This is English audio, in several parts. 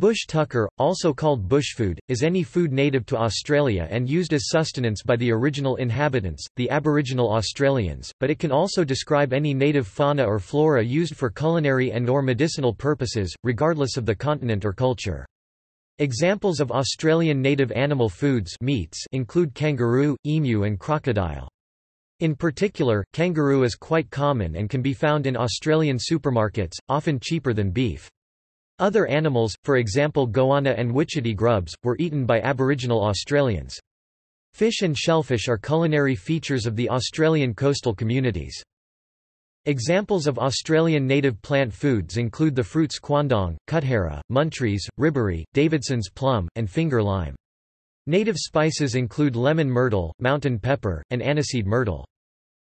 Bush tucker, also called bushfood, is any food native to Australia and used as sustenance by the original inhabitants, the Aboriginal Australians, but it can also describe any native fauna or flora used for culinary and/or medicinal purposes, regardless of the continent or culture. Examples of Australian native animal foods meats include kangaroo, emu and crocodile. In particular, kangaroo is quite common and can be found in Australian supermarkets, often cheaper than beef. Other animals, for example goanna and wichiti grubs, were eaten by Aboriginal Australians. Fish and shellfish are culinary features of the Australian coastal communities. Examples of Australian native plant foods include the fruits quandong, cuthera, muntrees, ribbery, Davidson's plum, and finger lime. Native spices include lemon myrtle, mountain pepper, and aniseed myrtle.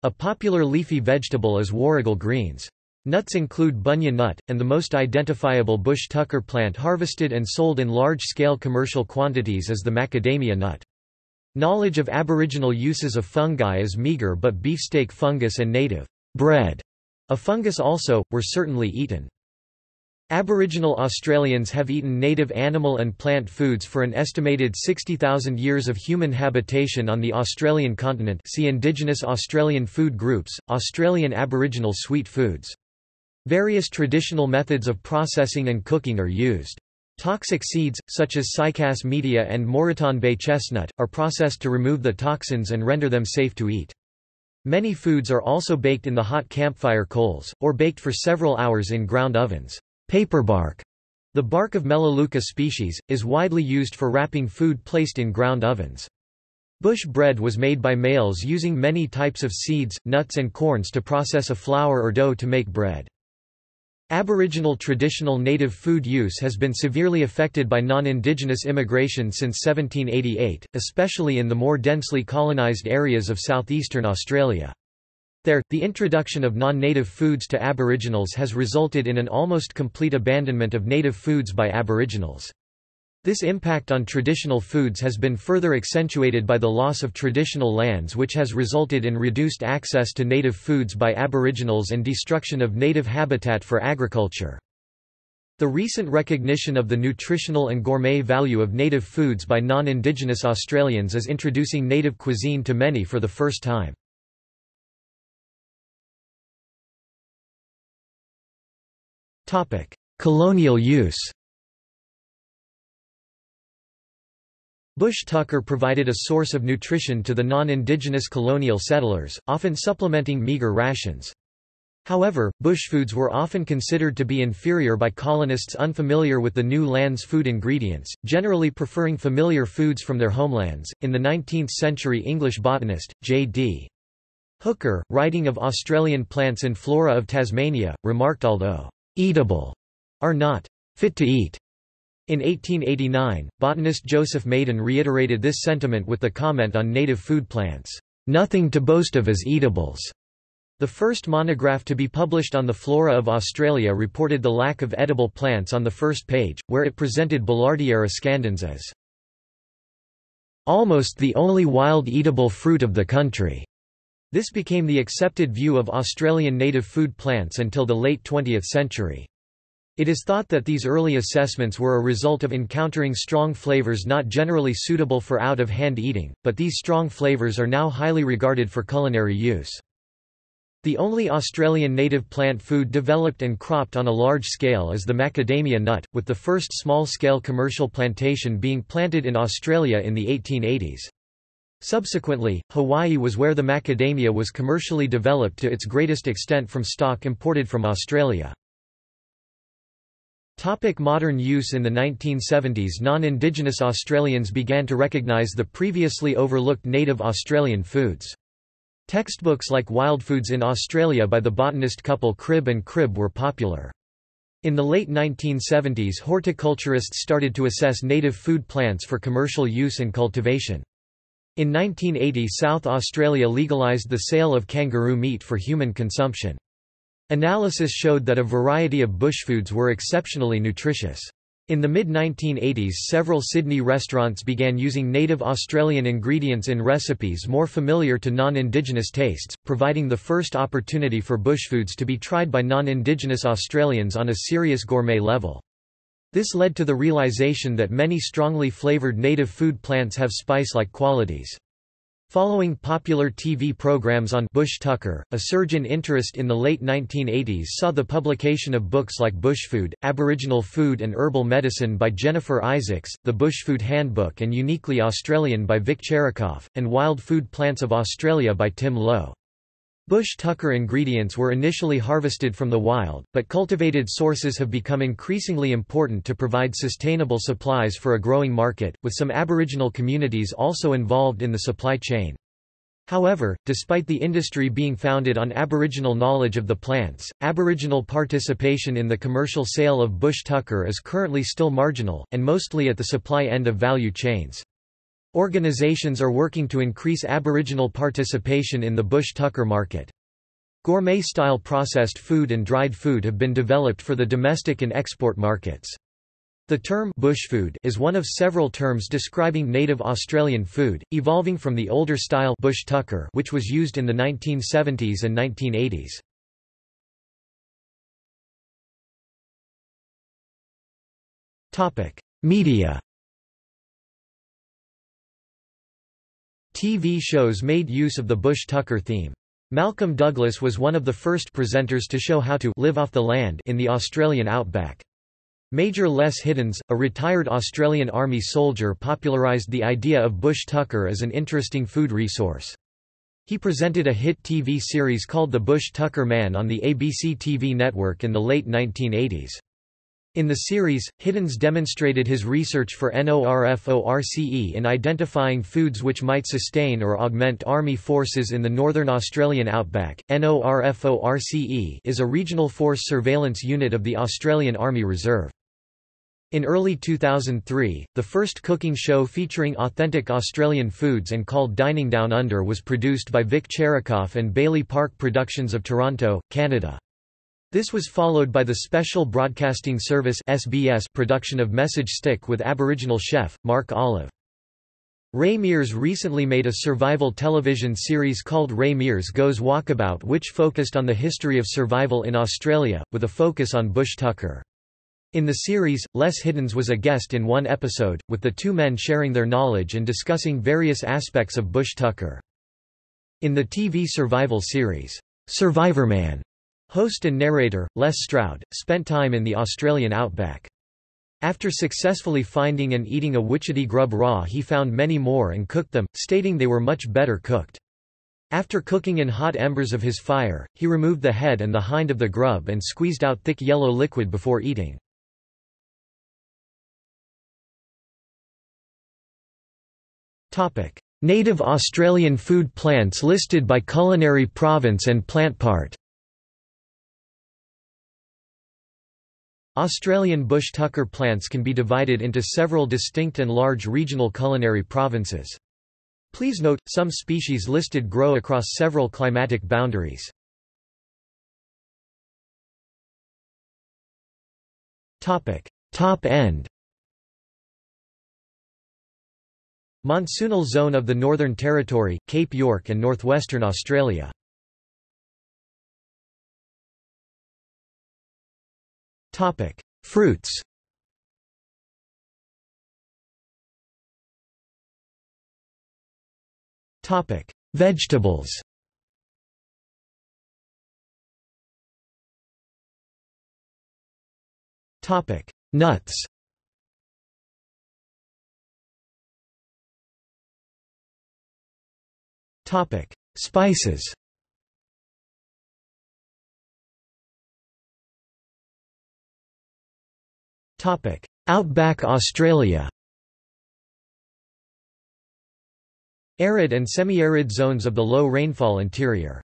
A popular leafy vegetable is warrigal greens. Nuts include bunya nut, and the most identifiable bush tucker plant harvested and sold in large-scale commercial quantities is the macadamia nut. Knowledge of Aboriginal uses of fungi is meagre, but beefsteak fungus and native bread, a fungus also, were certainly eaten. Aboriginal Australians have eaten native animal and plant foods for an estimated 60,000 years of human habitation on the Australian continent. See Indigenous Australian food groups, Australian Aboriginal sweet foods. Various traditional methods of processing and cooking are used. Toxic seeds, such as cycas media and Moreton bay chestnut, are processed to remove the toxins and render them safe to eat. Many foods are also baked in the hot campfire coals, or baked for several hours in ground ovens. Paperbark, the bark of Melaleuca species, is widely used for wrapping food placed in ground ovens. Bush bread was made by males using many types of seeds, nuts and corns to process a flour or dough to make bread. Aboriginal traditional native food use has been severely affected by non-Indigenous immigration since 1788, especially in the more densely colonised areas of southeastern Australia. There, the introduction of non-native foods to Aboriginals has resulted in an almost complete abandonment of native foods by Aboriginals. This impact on traditional foods has been further accentuated by the loss of traditional lands, which has resulted in reduced access to native foods by Aboriginals and destruction of native habitat for agriculture. The recent recognition of the nutritional and gourmet value of native foods by non-Indigenous Australians is introducing native cuisine to many for the first time. Colonial use. Bush tucker provided a source of nutrition to the non-Indigenous colonial settlers, often supplementing meagre rations. However, bushfoods were often considered to be inferior by colonists unfamiliar with the new land's food ingredients, generally preferring familiar foods from their homelands. In the 19th-century English botanist, J.D. Hooker, writing of Australian plants and flora of Tasmania, remarked although eatable are not fit to eat. In 1889, botanist Joseph Maiden reiterated this sentiment with the comment on native food plants, "Nothing to boast of as eatables." The first monograph to be published on the flora of Australia reported the lack of edible plants on the first page, where it presented Billardiera scandens as almost the only wild eatable fruit of the country. This became the accepted view of Australian native food plants until the late 20th century. It is thought that these early assessments were a result of encountering strong flavors not generally suitable for out-of-hand eating, but these strong flavors are now highly regarded for culinary use. The only Australian native plant food developed and cropped on a large scale is the macadamia nut, with the first small-scale commercial plantation being planted in Australia in the 1880s. Subsequently, Hawaii was where the macadamia was commercially developed to its greatest extent from stock imported from Australia. Modern use. In the 1970s, non-Indigenous Australians began to recognise the previously overlooked native Australian foods. Textbooks like Wild Foods in Australia by the botanist couple Crib and Crib were popular. In the late 1970s, horticulturists started to assess native food plants for commercial use and cultivation. In 1980, South Australia legalised the sale of kangaroo meat for human consumption. Analysis showed that a variety of bushfoods were exceptionally nutritious. In the mid-1980s, several Sydney restaurants began using native Australian ingredients in recipes more familiar to non-Indigenous tastes, providing the first opportunity for bushfoods to be tried by non-Indigenous Australians on a serious gourmet level. This led to the realization that many strongly flavored native food plants have spice-like qualities. Following popular TV programs on Bush Tucker, a surge in interest in the late 1980s saw the publication of books like Bushfood, Aboriginal Food and Herbal Medicine by Jennifer Isaacs, The Bushfood Handbook and Uniquely Australian by Vic Cherikoff, and Wild Food Plants of Australia by Tim Lowe. Bush Tucker ingredients were initially harvested from the wild, but cultivated sources have become increasingly important to provide sustainable supplies for a growing market, with some Aboriginal communities also involved in the supply chain. However, despite the industry being founded on Aboriginal knowledge of the plants, Aboriginal participation in the commercial sale of bush tucker is currently still marginal, and mostly at the supply end of value chains. Organisations are working to increase Aboriginal participation in the bush tucker market. Gourmet-style processed food and dried food have been developed for the domestic and export markets. The term bushfood is one of several terms describing native Australian food, evolving from the older style bush tucker which was used in the 1970s and 1980s. Topic: Media. TV shows made use of the bush tucker theme. Malcolm Douglas was one of the first presenters to show how to live off the land in the Australian outback. Major Les Hiddens, a retired Australian Army soldier, popularised the idea of bush tucker as an interesting food resource. He presented a hit TV series called The Bush Tucker Man on the ABC TV network in the late 1980s. In the series, Hiddens demonstrated his research for NORFORCE in identifying foods which might sustain or augment army forces in the northern Australian outback. NORFORCE is a regional force surveillance unit of the Australian Army Reserve. In early 2003, the first cooking show featuring authentic Australian foods and called Dining Down Under was produced by Vic Cherikoff and Bailey Park Productions of Toronto, Canada. This was followed by the Special Broadcasting Service (SBS) production of Message Stick with Aboriginal chef, Mark Olive. Ray Mears recently made a survival television series called Ray Mears Goes Walkabout which focused on the history of survival in Australia, with a focus on bush tucker. In the series, Les Hiddens was a guest in one episode, with the two men sharing their knowledge and discussing various aspects of bush tucker. In the TV survival series, Survivorman, host and narrator, Les Stroud, spent time in the Australian outback. After successfully finding and eating a witchetty grub raw, he found many more and cooked them, stating they were much better cooked. After cooking in hot embers of his fire, he removed the head and the hind of the grub and squeezed out thick yellow liquid before eating. Native Australian food plants listed by culinary province and plant part. Australian bush tucker plants can be divided into several distinct and large regional culinary provinces. Please note, some species listed grow across several climatic boundaries. Top end. Monsoonal zone of the Northern Territory, Cape York and northwestern Australia. Fruits. Vegetables. Nuts. Spices. Outback Australia. Arid and semi-arid zones of the low rainfall interior.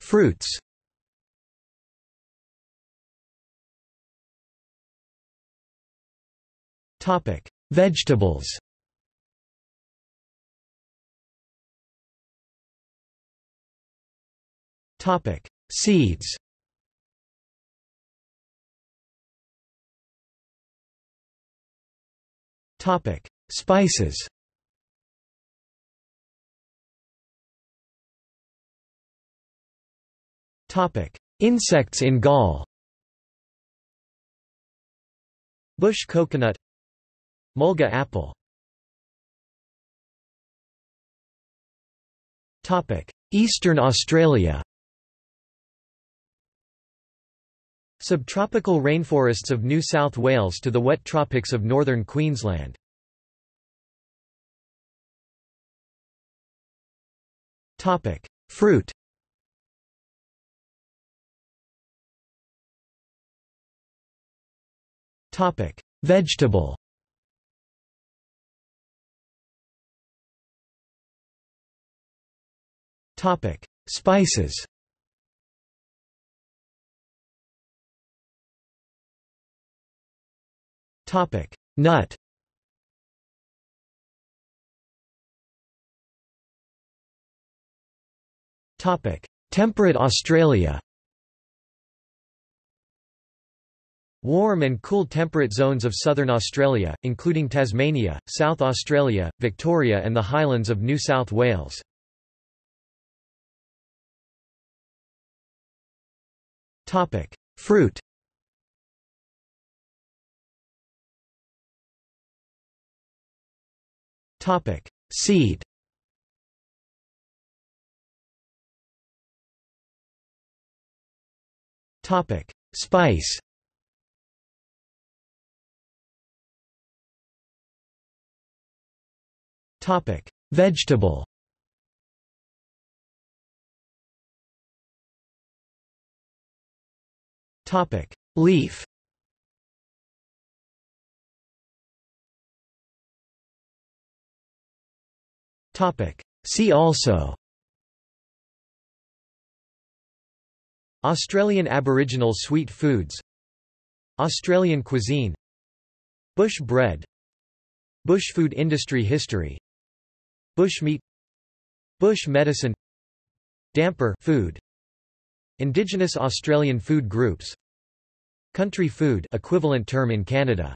Fruits. Vegetables. Seeds. Topic: Spices. Topic: Insects in Gaul. Bush coconut. Mulga apple. Eastern Australia. Subtropical rainforests of New South Wales to the wet tropics of northern Queensland. Fruit. Vegetable. Spices. Nut. Temperate Australia. Warm and cool temperate zones of southern Australia, including Tasmania, South Australia, Victoria and the highlands of New South Wales. Fruit. Seed. Spice. Vegetable. Leaf. See also. Australian Aboriginal sweet foods. Australian cuisine. Bush bread. Bushfood industry history. Bush meat. Bush medicine. Damper food. Indigenous Australian food groups. Country food, equivalent term in Canada.